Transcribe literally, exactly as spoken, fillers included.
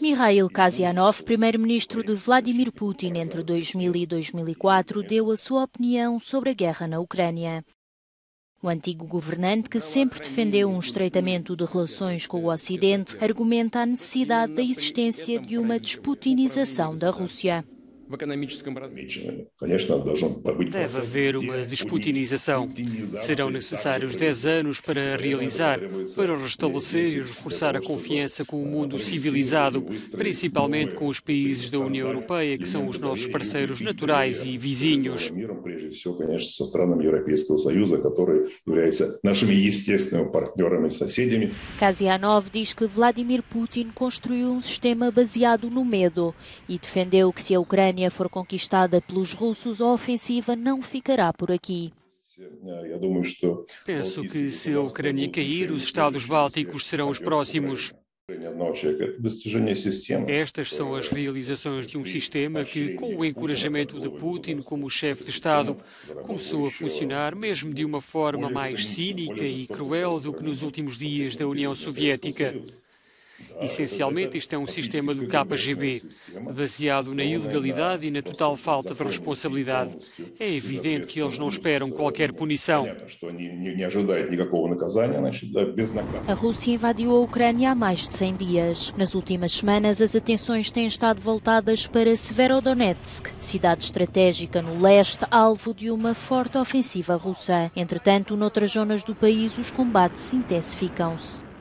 Mikhail Kasyanov, primeiro-ministro de Vladimir Putin entre dois mil e dois mil e quatro, deu a sua opinião sobre a guerra na Ucrânia. O antigo governante, que sempre defendeu um estreitamento de relações com o Ocidente, argumenta a necessidade da existência de uma desputinização da Rússia. Deve haver uma desputinização. Serão necessários dez anos para realizar, para restabelecer e reforçar a confiança com o mundo civilizado, principalmente com os países da União Europeia, que são os nossos parceiros naturais e vizinhos. Kasyanov diz que Vladimir Putin construiu um sistema baseado no medo e defendeu que se a Ucrânia Se a Ucrânia for conquistada pelos russos, a ofensiva não ficará por aqui. Penso que se a Ucrânia cair, os Estados Bálticos serão os próximos. Estas são as realizações de um sistema que, com o encorajamento de Putin como chefe de Estado, começou a funcionar mesmo de uma forma mais cínica e cruel do que nos últimos dias da União Soviética. Essencialmente, isto é um sistema do K G B, baseado na ilegalidade e na total falta de responsabilidade. É evidente que eles não esperam qualquer punição. A Rússia invadiu a Ucrânia há mais de cem dias. Nas últimas semanas, as atenções têm estado voltadas para Severodonetsk, cidade estratégica no leste, alvo de uma forte ofensiva russa. Entretanto, noutras zonas do país, os combates intensificam-se.